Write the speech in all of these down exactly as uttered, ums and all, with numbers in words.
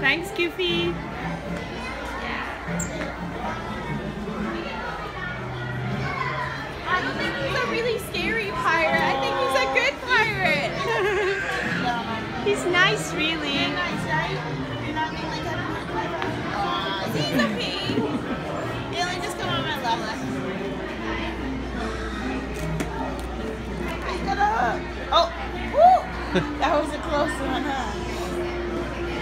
Thanks, Goofy. I don't think he's a really scary pirate. I think he's a good pirate. He's nice, really. You're nice, right? You're not being like that. Aw, he's a pig. Alien, just come on my level. I got a hook. Oh, woo! That was a close one, huh?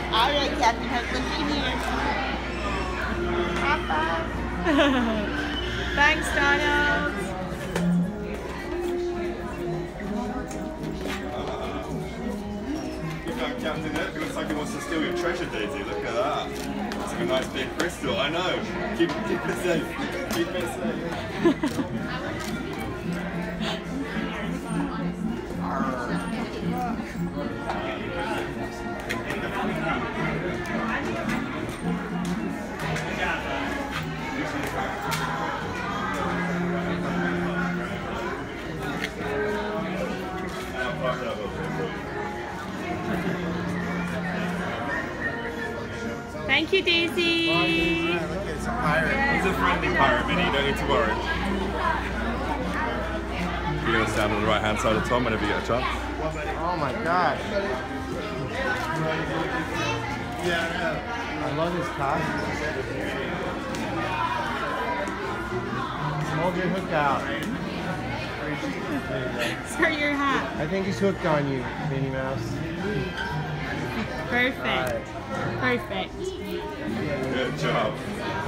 All right, Captain Hook, look in here. Papa. Thanks, Donald. Captain Hook, it looks like he wants to steal your treasure, Daisy. Look at that. It's like a nice big crystal. I know. Keep, keep it safe. Keep it safe. Thank you, Daisy. It's a pirate. He's a friendly pirate, Minnie. You don't need to worry. You're going to stand on the right-hand side of Tom whenever you get a chance. Oh my gosh. I love his costume. Hold your hook out. Start your hat. I think he's hooked on you, Minnie Mouse. Perfect. Right. Perfect. Good job.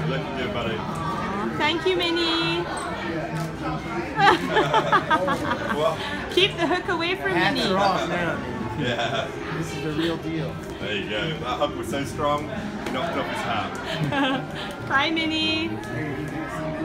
Look at you, buddy. Aww, thank you, Minnie. Keep the hook away from Minnie. That's wrong, man. Yeah. This is the real deal. There you go. That hook was so strong, knocked off his hat. Bye, Minnie.